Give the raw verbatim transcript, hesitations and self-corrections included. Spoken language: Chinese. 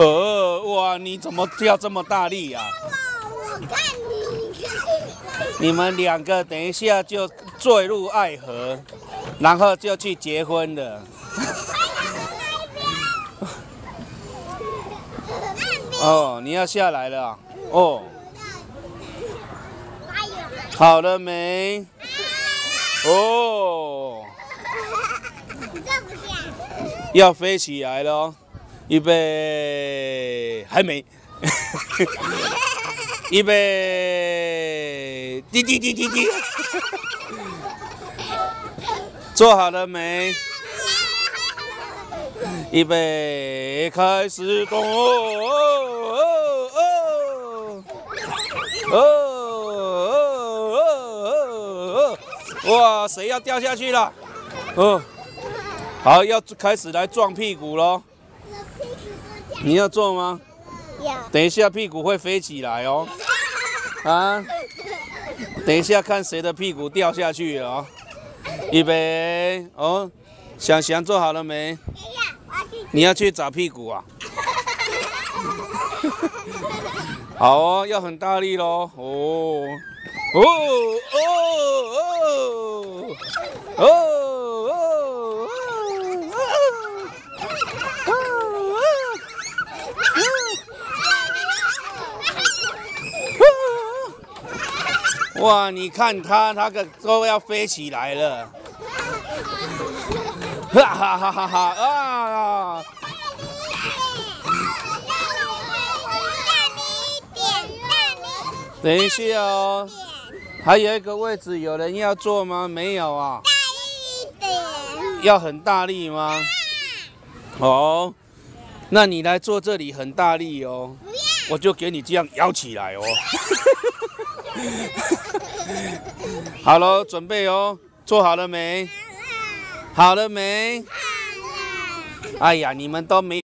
呃，哇，你怎么跳这么大力啊？我看你。你们两个等一下就坠入爱河，然后就去结婚了。哦，你要下来了啊？哦。好了没？哦。要飞起来了。 预备，还没。预备，滴滴滴滴滴。做好了没？预备，开始动哦哦哦哦哦哦！哇，谁要掉下去了？哦，好，要开始来撞屁股咯。 你要做吗？要。等一下屁股会飞起来哦。啊！等一下看谁的屁股掉下去哦。预备哦，翔翔做好了没？你要去找屁股啊？好哦，要很大力咯。哦哦哦哦哦！ 哇！你看它那个都要飞起来了，哈哈哈哈哈啊！等一下哦，还有一个位置有人要坐吗？没有啊。大力一点。要很大力吗？哦，那你来坐这里很大力哦，我就给你这样摇起来哦。 好了，准备哦，做好了没？好了没？哎呀，你们都没。